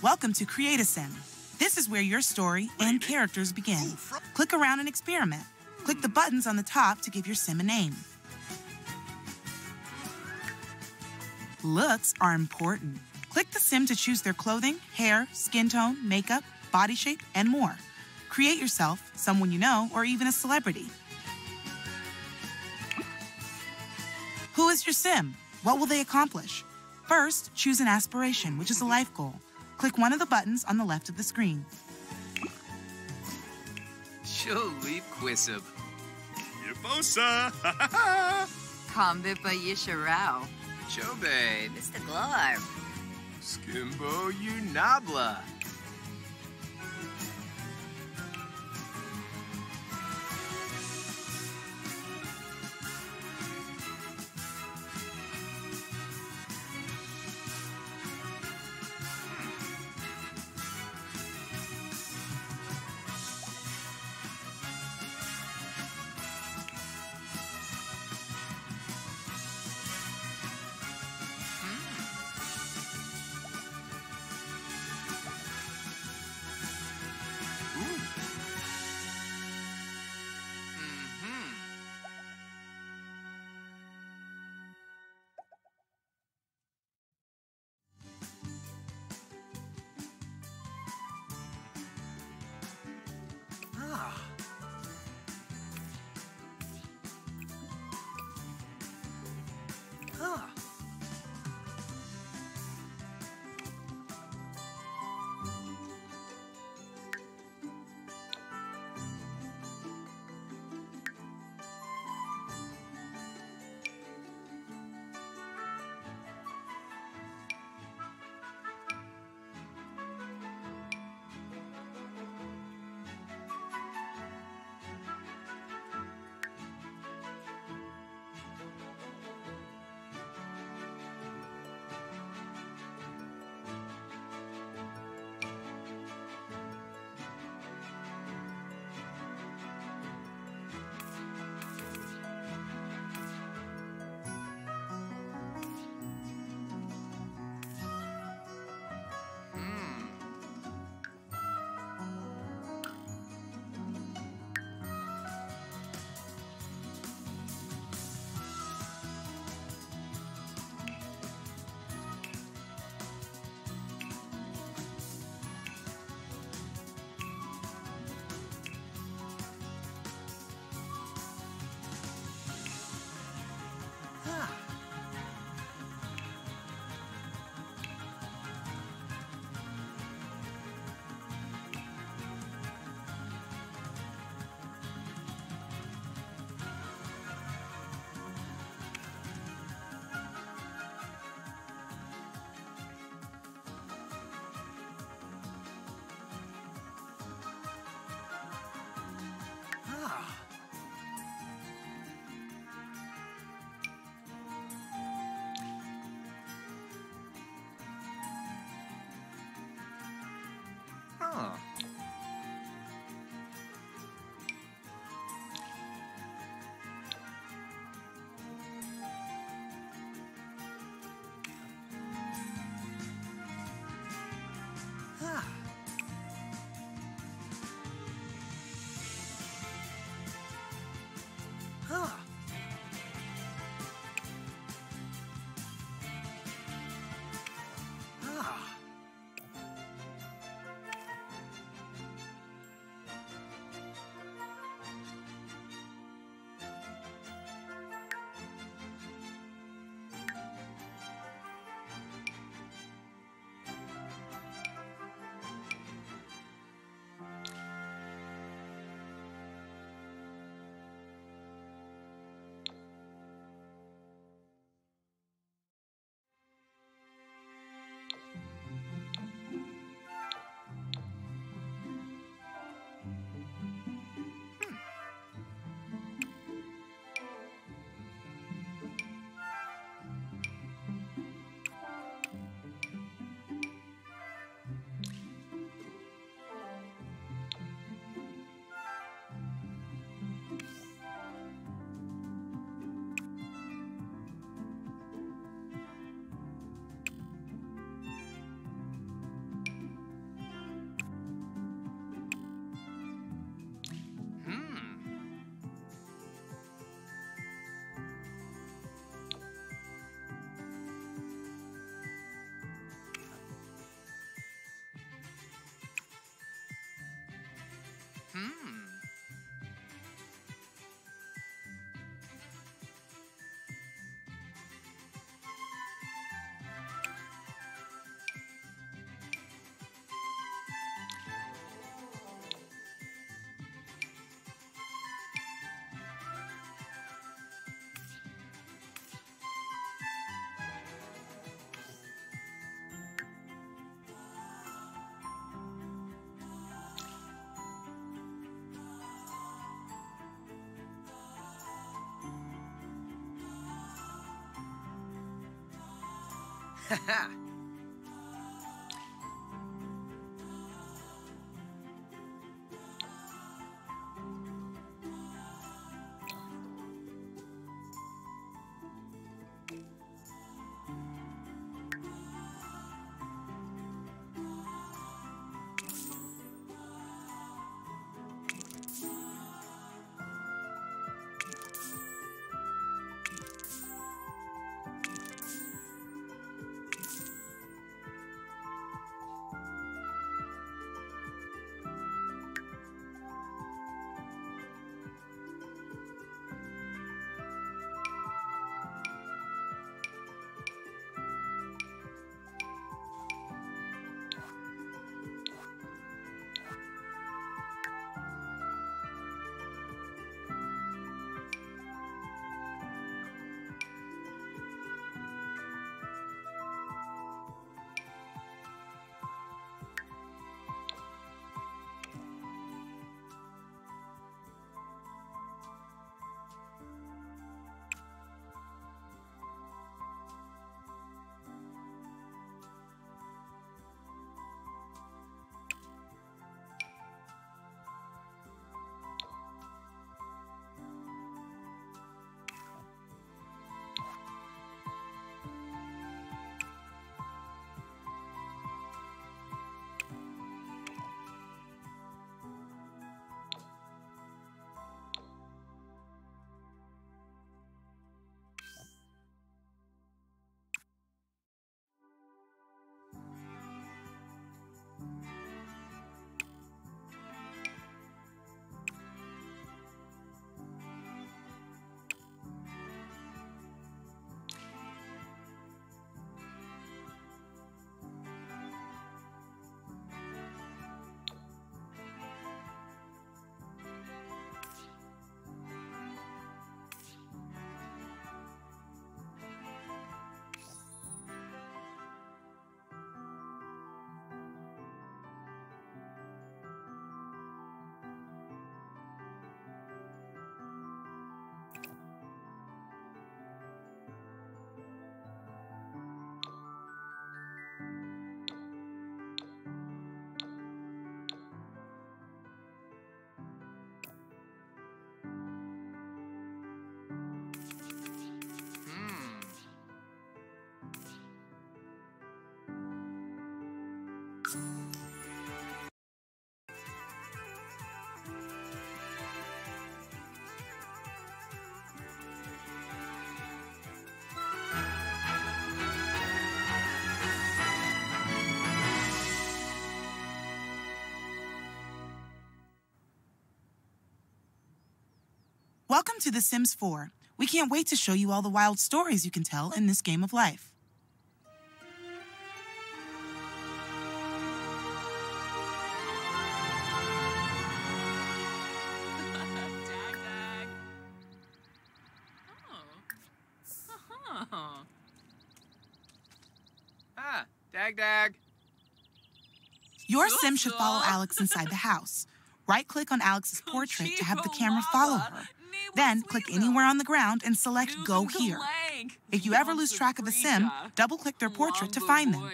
Welcome to Create a Sim. This is where your story and characters begin. Click around and experiment. Click the buttons on the top to give your sim a name. Looks are important. Click the sim to choose their clothing, hair, skin tone, makeup, body shape, and more. Create yourself, someone you know, or even a celebrity. Who is your sim? What will they accomplish? First, choose an aspiration, which is a life goal. Click one of the buttons on the left of the screen. Haha! Welcome to The Sims 4. We can't wait to show you all the wild stories you can tell in this game of life. Dag. Your Sim should follow Alex inside the house. Right-click on Alex's portrait to have the camera follow her. Then, click anywhere on the ground and select Go Here. If you ever lose track of a Sim, double-click their portrait to find them.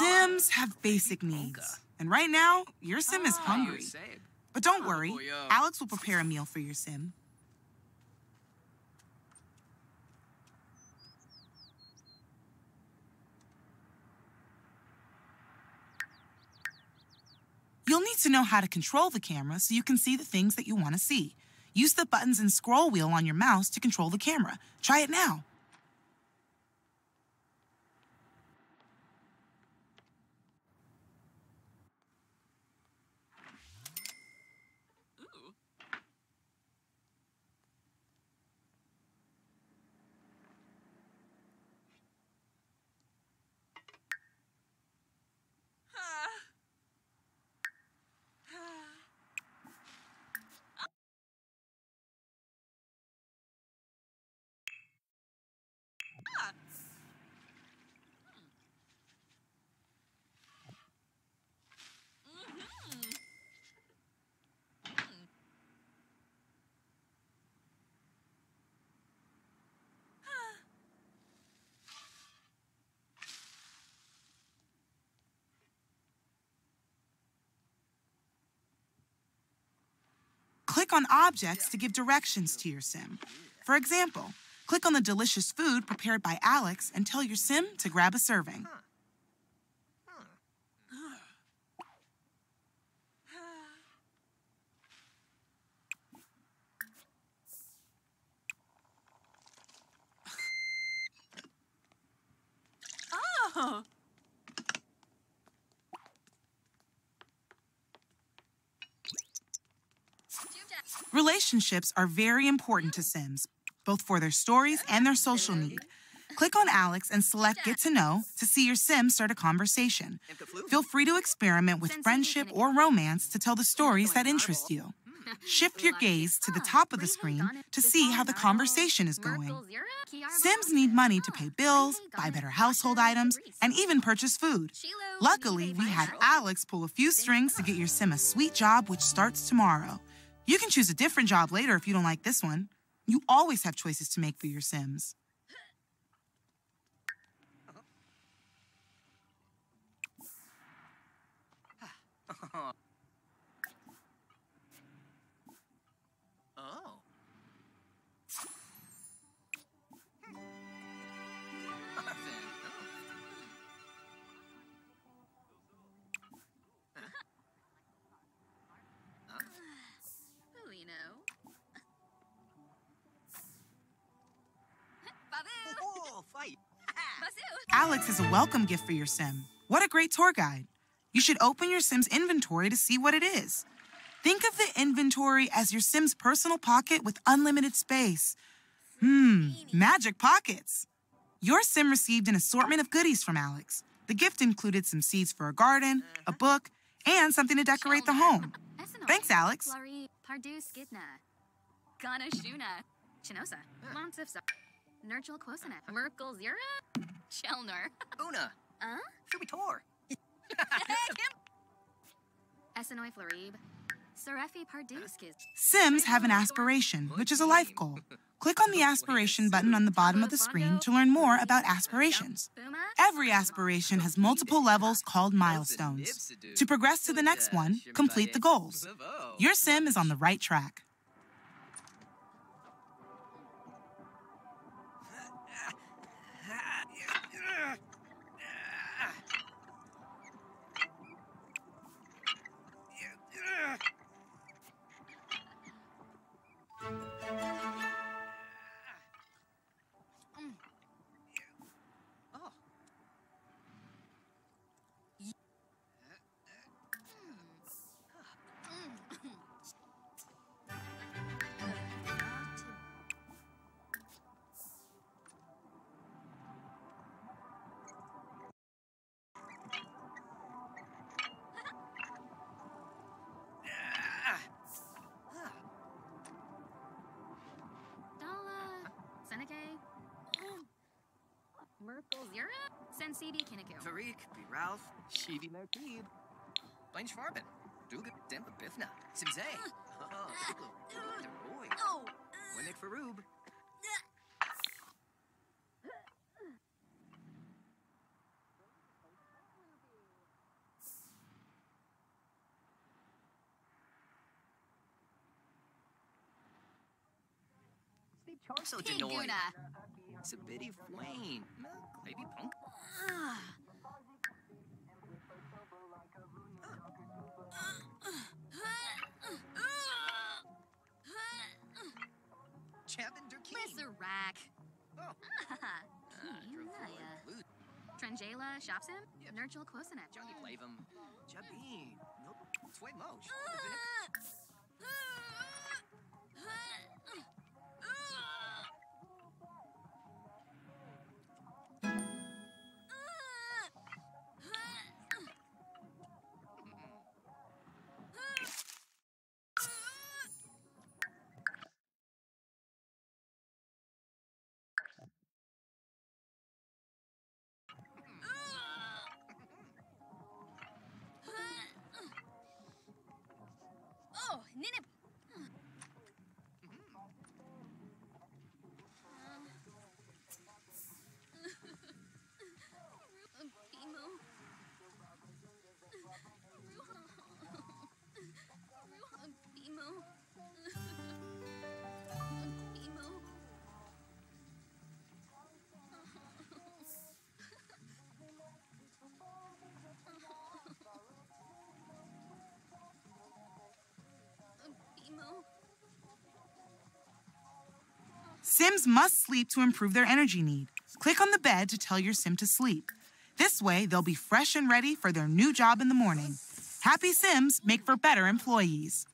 Sims have basic needs, and right now, your Sim is hungry. But don't worry, Alex will prepare a meal for your Sim. You'll need to know how to control the camera so you can see the things that you want to see. Use the buttons and scroll wheel on your mouse to control the camera. Try it now. click on objects to give directions to your sim. For example, click on the delicious food prepared by Alex and tell your sim to grab a serving. Oh! Relationships are very important to Sims, both for their stories and their social need. Click on Alex and select Get to Know to see your Sim start a conversation. Feel free to experiment with friendship or romance to tell the stories that interest you. Shift your gaze to the top of the screen to see how the conversation is going. Sims need money to pay bills, buy better household items, and even purchase food. Luckily, we had Alex pull a few strings to get your Sim a sweet job, which starts tomorrow. You can choose a different job later if you don't like this one. You always have choices to make for your Sims. Alex is a welcome gift for your Sim. What a great tour guide. You should open your Sim's inventory to see what it is. Think of the inventory as your Sim's personal pocket with unlimited space. Magic pockets. Your Sim received an assortment of goodies from Alex. The gift included some seeds for a garden, a book, and something to decorate the home. Thanks, Alex. Nurchel Quosana, Merkel Zira, Chelner, Una, Shubitor, Essanoi Florib, Serefi Parduskis. Sims have an aspiration, which is a life goal. Click on the aspiration button on the bottom of the screen to learn more about aspirations. Every aspiration has multiple levels called milestones. To progress to the next one, complete the goals. Your Sim is on the right track. It's a bitty flame. Maybe punk. Chavender King. Lizarack. Trangela Shopsim. Nurchel Quosanat. Johnny Flavum. Jabin. Nope. Tway Mosh. Sims must sleep to improve their energy need. Click on the bed to tell your Sim to sleep. This way, they'll be fresh and ready for their new job in the morning. Happy Sims make for better employees.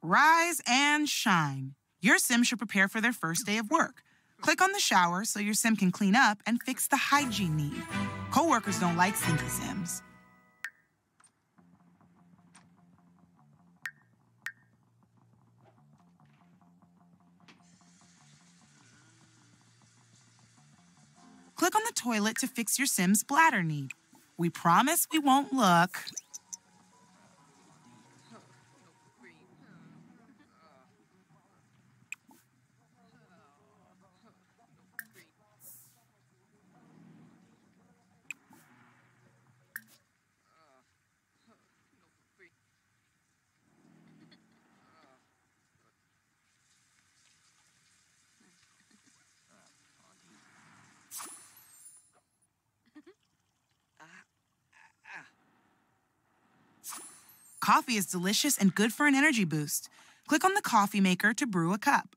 Rise and shine. Your Sim should prepare for their first day of work. Click on the shower so your Sim can clean up and fix the hygiene need. Coworkers don't like stinky Sims. Click on the toilet to fix your Sim's bladder need. We promise we won't look. Coffee is delicious and good for an energy boost. Click on the coffee maker to brew a cup.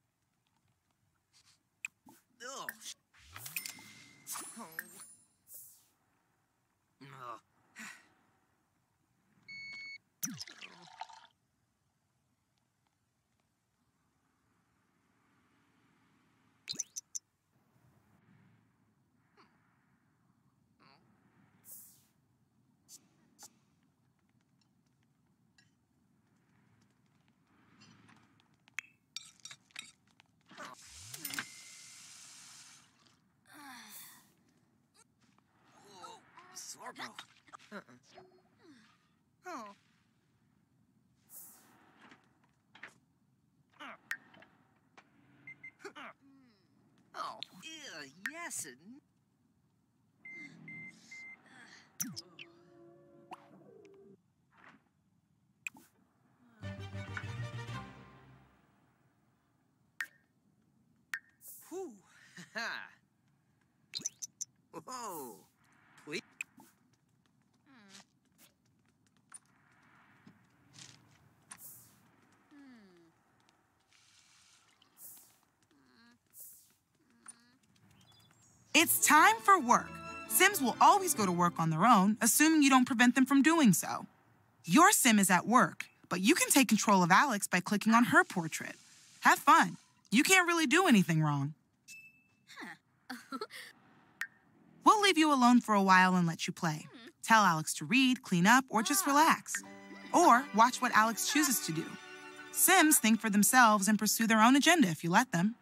Yes. Whew. Whoa. It's time for work. Sims will always go to work on their own, assuming you don't prevent them from doing so. Your Sim is at work, but you can take control of Alex by clicking on her portrait. Have fun. You can't really do anything wrong. We'll leave you alone for a while and let you play. Tell Alex to read, clean up, or just relax. Or watch what Alex chooses to do. Sims think for themselves and pursue their own agenda if you let them.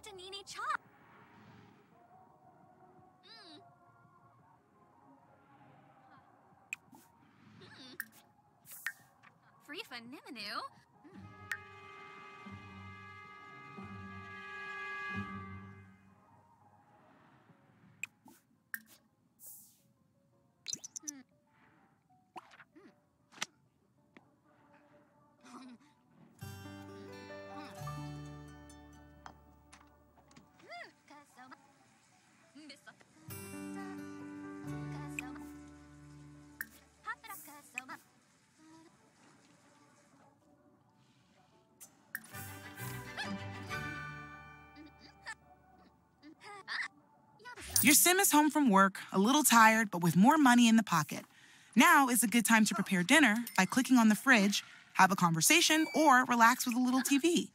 panini chop. Free for Niminu. Your Sim is home from work, a little tired, but with more money in the pocket. Now is a good time to prepare dinner by clicking on the fridge, have a conversation, or relax with a little TV.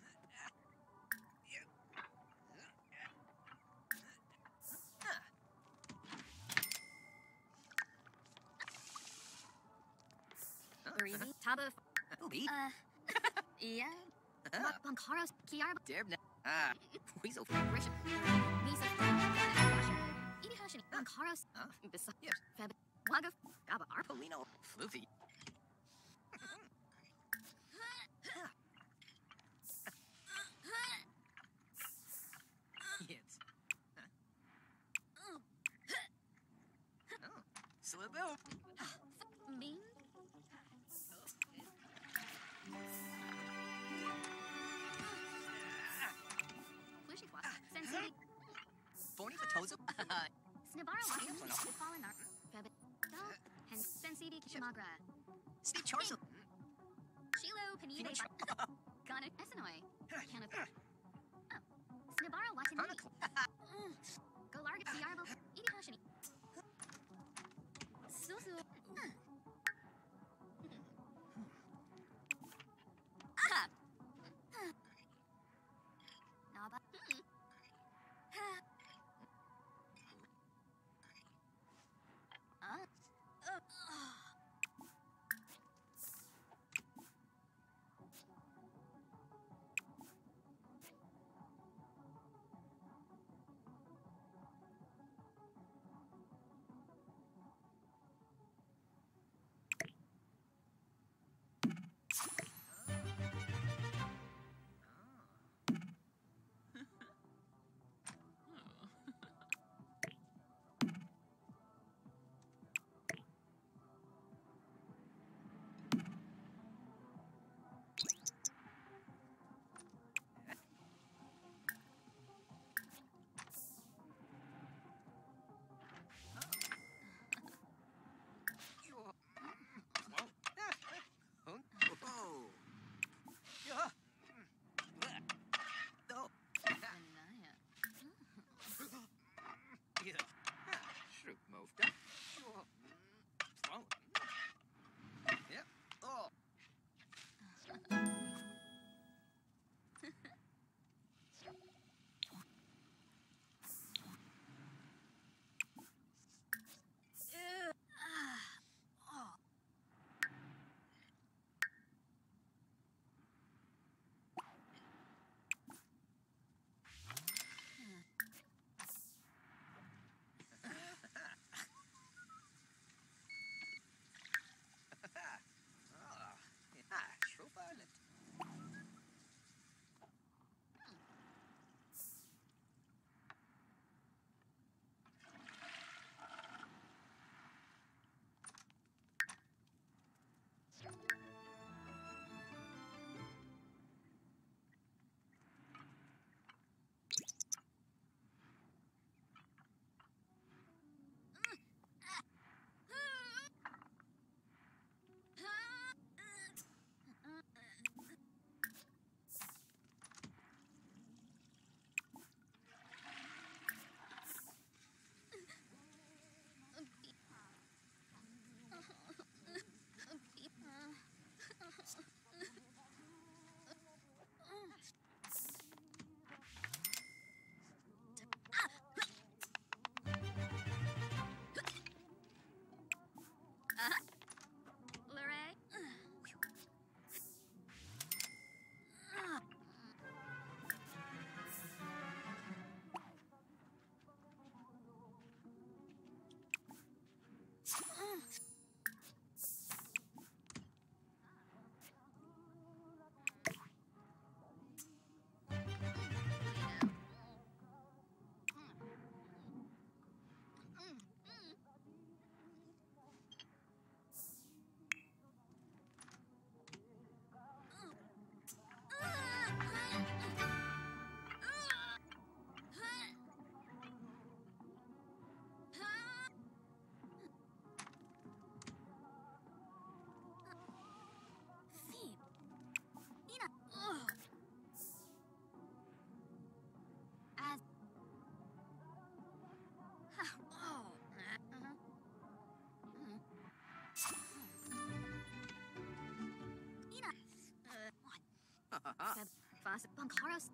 fast upon Carlos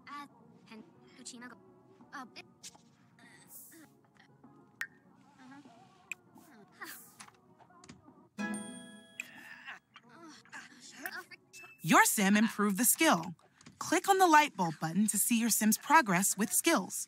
and Lucina go a bit. Your Sim improved the skill. Click on the light bulb button to see your Sim's progress with skills.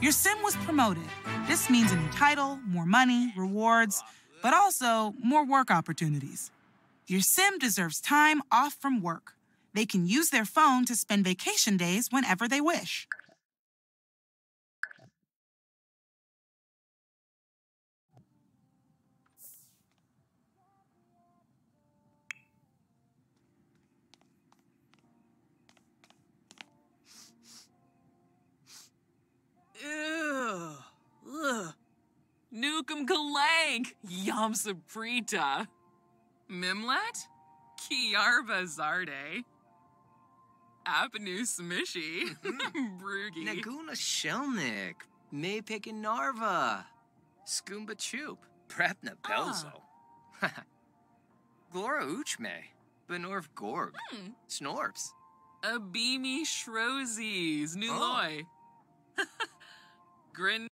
Your Sim was promoted. This means a new title, more money, rewards, but also more work opportunities. Your Sim deserves time off from work. They can use their phone to spend vacation days whenever they wish. Nukem Kalank, Yom Saprita, Mimlet, Kiarba Zarde, Apanu Smishy, Broogie, Naguna Shelnik, Maypick and Narva, Scoomba Choop, Prepna Belzo, Glora Uchme, Benorv Gorg, Snorps, Abimi Shrozes, Nuloy, Grin.